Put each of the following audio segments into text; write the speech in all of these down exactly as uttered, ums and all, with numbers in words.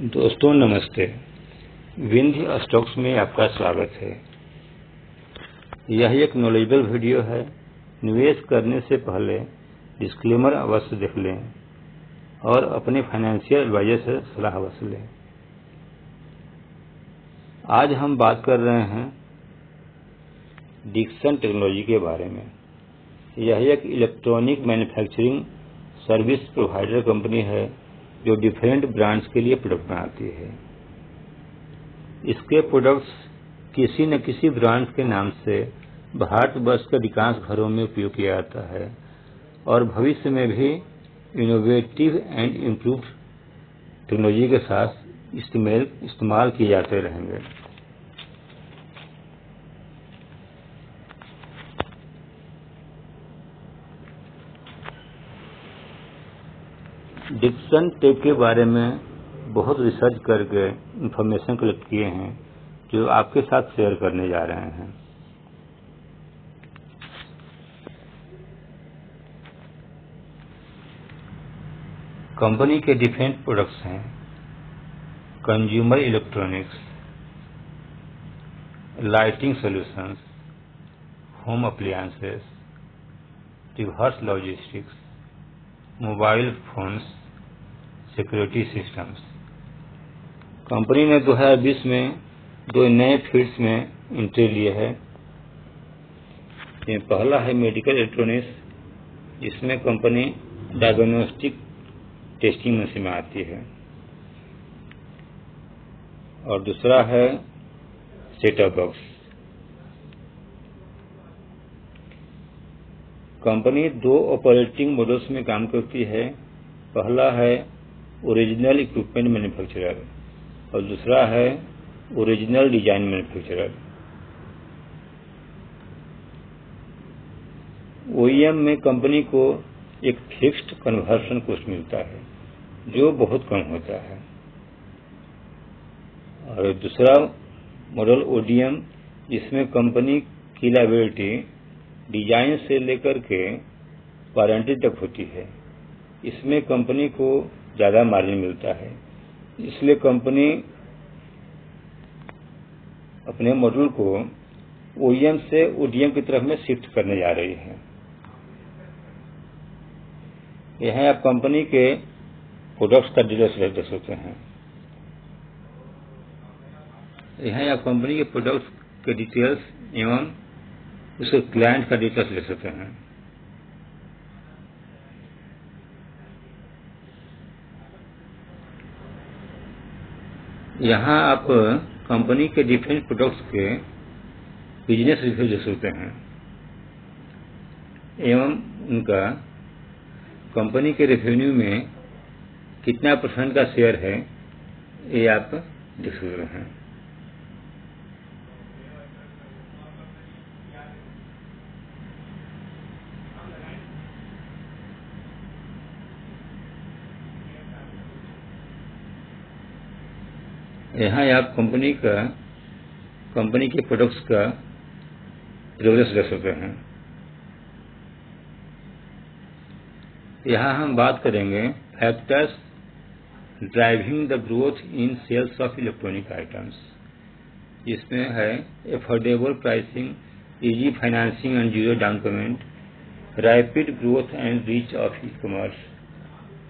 दोस्तों नमस्ते, विंध्य स्टॉक्स में आपका स्वागत है। यह एक नॉलेजेबल वीडियो है। निवेश करने से पहले डिस्क्लेमर अवश्य देख लें और अपने फाइनेंशियल एडवाइजर से सलाह अवश्य लें। आज हम बात कर रहे हैं डिक्सन टेक्नोलॉजी के बारे में। यह एक electronic manufacturing service provider company है जो डिफरेंट ब्रांड्स के लिए प्रोडक्ट बनाती है। इसके प्रोडक्ट्स किसी न किसी ब्रांड के नाम से भारतवर्ष के अधिकांश घरों में उपयोग किया जाता है और भविष्य में भी इनोवेटिव एंड इम्प्रूव्ड टेक्नोलॉजी के साथ इस्तेमाल इस्तेमाल किए जाते रहेंगे। डिक्सन टेक के बारे में बहुत रिसर्च करके इंफॉर्मेशन कलेक्ट किए हैं जो आपके साथ शेयर करने जा रहे हैं। कंपनी के डिफरेंट प्रोडक्ट्स हैं: consumer electronics, lighting solutions, home appliances, reverse logistics, mobile phones, security systems. Company ने दो हज़ार बीस में दो नए फील्ड्स में एंट्री लिए है। ये पहला है मेडिकल इलेक्ट्रॉनिक्स, जिसमें कंपनी डायग्नोस्टिक टेस्टिंग मशीन में आती है, और दूसरा है सेटअप बॉक्स। कंपनी दो ऑपरेटिंग मॉडल्स में काम करती है। पहला है ओरिजिनल इक्विपमेंट मैन्युफैक्चरर और दूसरा है original design manufacturer. O E M में कंपनी को एक फिक्स्ड कन्वर्शन कॉस्ट मिलता है जो बहुत कम होता है, और दूसरा मॉडल ओ डी एम जिसमें कंपनी की लायबिलिटी डिजाइन से लेकर के वारंटी तक होती है। इसमें कंपनी को ज़्यादा मार्जिन मिलता है, इसलिए कंपनी अपने मॉडल को ओ ई एम से ओ डी एम की तरफ में शिफ्ट करने जा रही है। यह आप कंपनी के प्रोडक्ट्स का डीलर सेलेक्ट कर सकते हैं। यह आप कंपनी के प्रोडक्ट्स के डिटेल्स एवं उसके क्लाइंट का डिटेल्स ले सकते हैं। यहाँ आप कंपनी के डिफरेंट प्रोडक्ट्स के बिजनेस रिव्यू दे सकते हैं एवं उनका कंपनी के रेवेन्यू में कितना परसेंट का शेयर है ये आप देख सकते हैं। यहाँ आप कंपनी का कंपनी के प्रोडक्ट्स का रिव्यूज ले सकते हैं। यहाँ हम बात करेंगे factors driving the growth in sales of electronic items, जिसमें है affordable pricing, easy financing and zero down payment, rapid growth and reach of e commerce,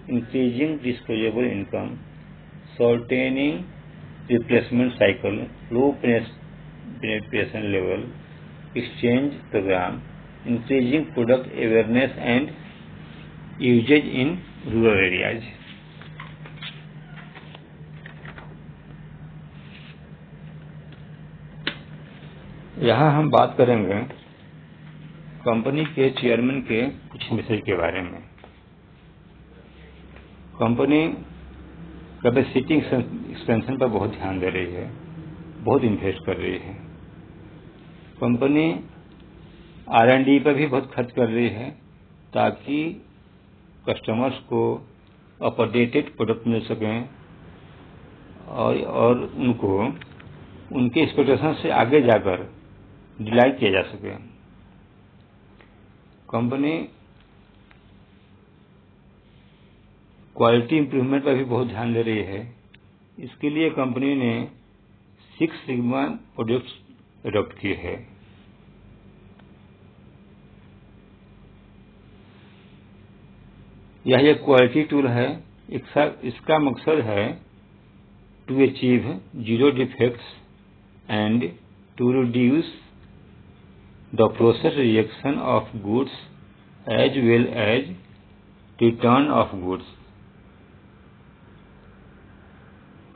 increasing disposable income, shortening replacement cycle, low penetration level, exchange program, increasing product awareness and usages in rural areas. यहाँ हम बात करेंगे company के chairman के कुछ message के बारे में। कंपनी कैपेसिटी एक्सपेंशन पर बहुत ध्यान दे रही है, बहुत इन्वेस्ट कर रही है। कंपनी आर एंड डी पर भी बहुत खर्च कर रही है ताकि कस्टमर्स को अपडेटेड प्रोडक्ट मिल सकें और और उनको उनके एक्सपेक्टेशन से आगे जाकर डिलाइट किया जा सके। कंपनी क्वालिटी इम्प्रूवमेंट पर भी बहुत ध्यान दे रही है इसके लिए कंपनी ने सिक्स सिग्मा प्रोडक्ट्स अडॉप्ट किए हैं। यह एक क्वालिटी टूल है। इसका मकसद है to achieve zero defects and to reduce the process reaction of goods as well as return of goods.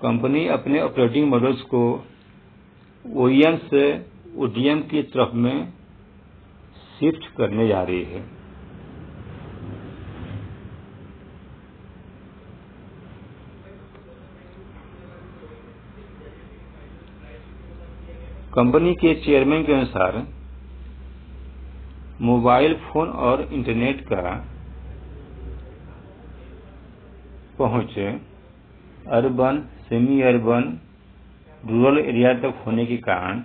Company अपने ऑपरेटिंग मॉडल्स को ओ ई एम से ओ डी एम की तरफ में शिफ्ट करने जा रही है। कंपनी के चेयरमैन के अनुसार मोबाइल फोन और इंटरनेट का पहुंच urban, semi urban, rural area तक होने के कारण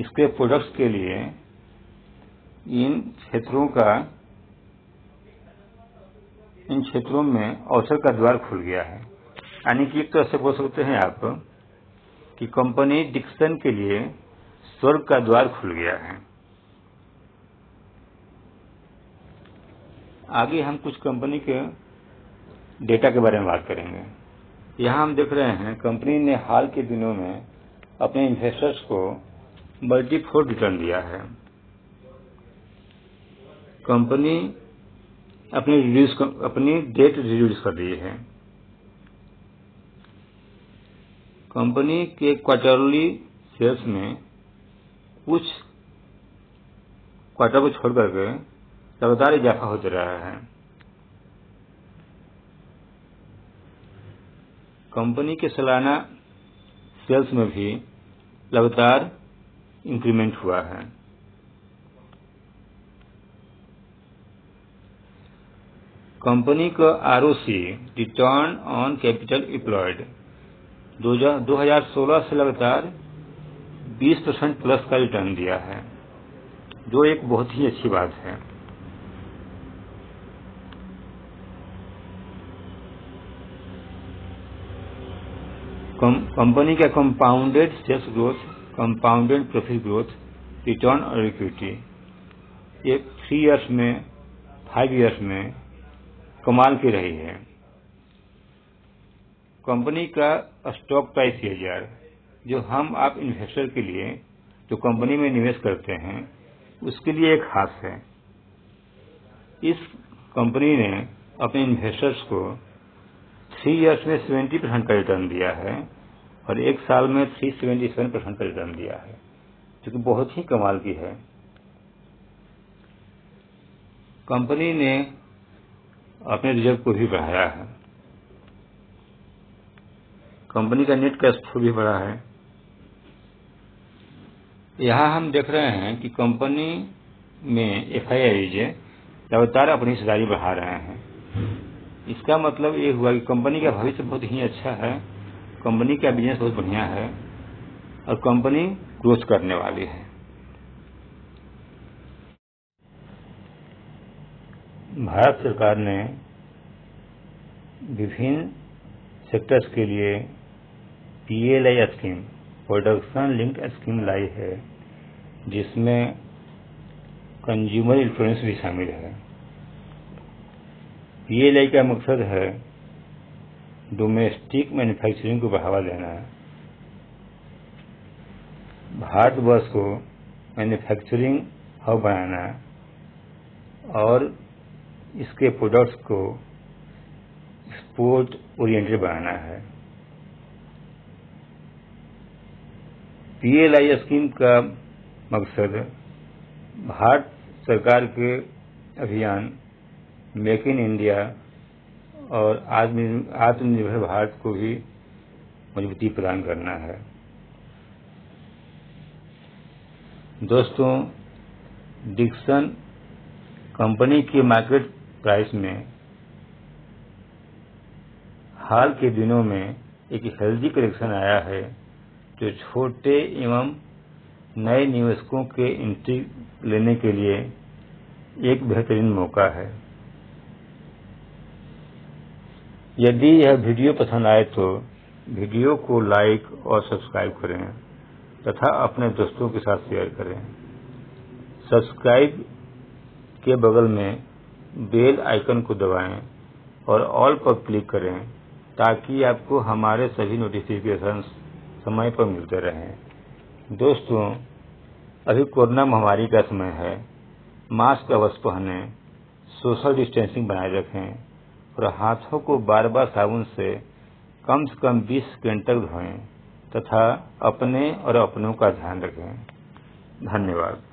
इसके प्रोडक्ट्स के लिए इन क्षेत्रों का इन क्षेत्रों में अवसर का द्वार खुल गया है। यानी कि एक तरह से बोल सकते हैं आप कि कंपनी डिक्सन के लिए स्वर्ग का द्वार खुल गया है। आगे हम कुछ कंपनी के डेटा के बारे में बात करेंगे। यहाँ हम देख रहे हैं कंपनी ने हाल के दिनों में अपने इन्वेस्टर्स को मल्टीफोल्ड रिटर्न दिया है। कंपनी अपनी रिड्यूस अपनी डेट रिड्यूस कर रही है। कंपनी के क्वार्टरली सेल्स में कुछ क्वार्टर को छोड़ करके लगातार इजाफा होते रहा है। कंपनी के सालाना सेल्स में भी लगातार इंक्रीमेंट हुआ है। कंपनी का R O C return on capital employed दो हज़ार सोलह से लगातार बीस परसेंट प्लस का रिटर्न दिया है, जो एक बहुत ही अच्छी बात है। कंपनी का compounded sales growth, compounded profit growth, return और इक्विटी ये थ्री इयर्स में, फाइव इयर्स में कमाल की रही है। कंपनी का स्टॉक प्राइस सीएजीआर, जो हम आप इन्वेस्टर के लिए जो कंपनी में निवेश करते हैं उसके लिए एक खास है। इस कंपनी ने अपने इन्वेस्टर्स को थ्री इयर्स में सेवेंटी परसेंट का रिटर्न दिया है और एक साल में थ्री सेवेंटी सेवन परसेंट का रिटर्न दिया है, जो कि बहुत ही कमाल की है। कंपनी ने अपने रिजर्व को भी बढ़ाया है। कंपनी का नेट कैश फ्लो भी बढ़ा है। यहाँ हम देख रहे हैं कि कंपनी में एफ आई आई लगातार अपनी हिस्सेदारी बढ़ा रहे हैं। इसका मतलब ये हुआ कि कंपनी का भविष्य बहुत ही अच्छा है, कंपनी का बिजनेस बहुत बढ़िया है और कंपनी ग्रोथ करने वाली है। भारत सरकार ने विभिन्न सेक्टर्स के लिए P L I scheme, production linked scheme लाई है, जिसमें कंज्यूमर इंश्योरेंस भी शामिल है। पी एल आई का मकसद है डोमेस्टिक मैन्युफैक्चरिंग को बढ़ावा देना, भारतवर्ष को मैन्युफैक्चरिंग हब बनाना और इसके प्रोडक्ट्स को एक्सपोर्ट ओरिएंटेड बनाना है। पी एल आई स्कीम का मकसद भारत सरकार के अभियान मेक इन इंडिया और आत्मनिर्भर भारत को भी मजबूती प्रदान करना है। दोस्तों, डिक्सन कंपनी के मार्केट प्राइस में हाल के दिनों में एक हेल्दी करेक्शन आया है, जो छोटे एवं नए निवेशकों के एंट्री लेने के लिए एक बेहतरीन मौका है। यदि यह वीडियो पसंद आए तो वीडियो को लाइक और सब्सक्राइब करें तथा अपने दोस्तों के साथ शेयर करें। सब्सक्राइब के बगल में बेल आइकन को दबाएं और ऑल पर क्लिक करें ताकि आपको हमारे सभी नोटिफिकेशन समय पर मिलते रहें। दोस्तों, अभी कोरोना महामारी का समय है। मास्क अवश्य पहने, सोशल डिस्टेंसिंग बनाए रखें और हाथों को बार बार साबुन से कम से कम बीस सेकेंड तक धोएं तथा अपने और अपनों का ध्यान रखें। धन्यवाद।